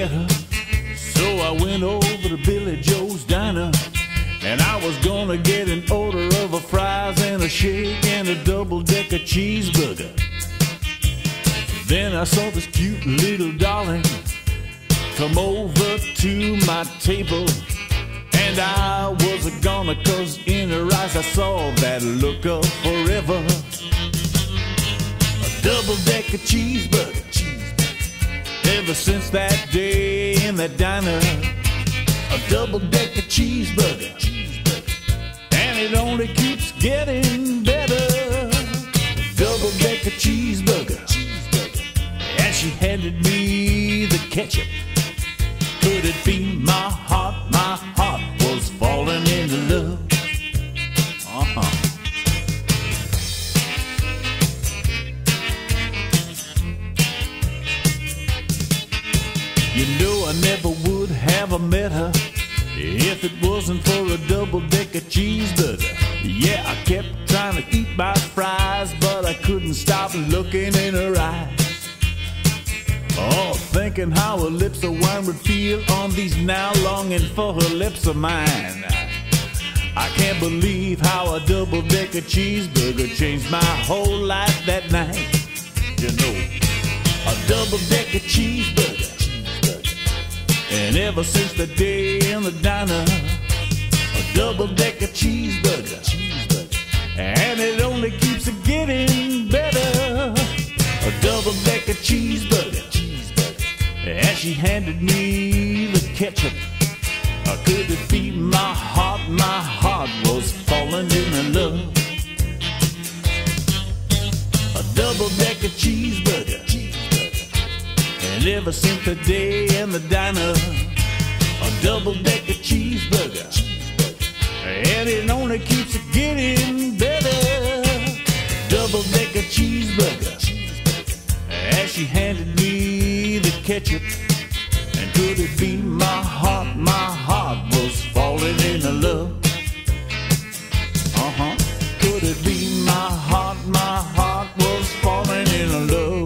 get her. So I went over to Billy Joe's Diner, and I was gonna get an order of a fries and a shake and a double-decker cheeseburger. Then I saw this cute little darling come over to my table, and I was a goner, 'cause in her eyes I saw that look of forever. A double-decker cheeseburger. Ever since that day in that diner, a double-decker cheeseburger, and it only keeps getting better. A double-decker cheeseburger, and she handed me the ketchup. Could it be my heart? My heart was falling in love. You know, I never would have met her if it wasn't for a double-decker cheeseburger. Yeah, I kept trying to eat my fries, but I couldn't stop looking in her eyes. Oh, thinking how her lips of wine would feel on these, now longing for her lips of mine. I can't believe how a double-decker cheeseburger changed my whole life that night. You know, a double-decker cheeseburger. And ever since the day in the diner, a double-decker cheeseburger, and it only keeps getting better. A double-decker cheeseburger, and she handed me the ketchup. Could it be my heart? My heart was falling in love. A double-decker cheeseburger. And ever since the day in the diner, a double-decker cheeseburger, and it only keeps getting better. Double-decker cheeseburger, as she handed me the ketchup, and could it be my heart? My heart was falling in love. Could it be my heart? My heart was falling in love.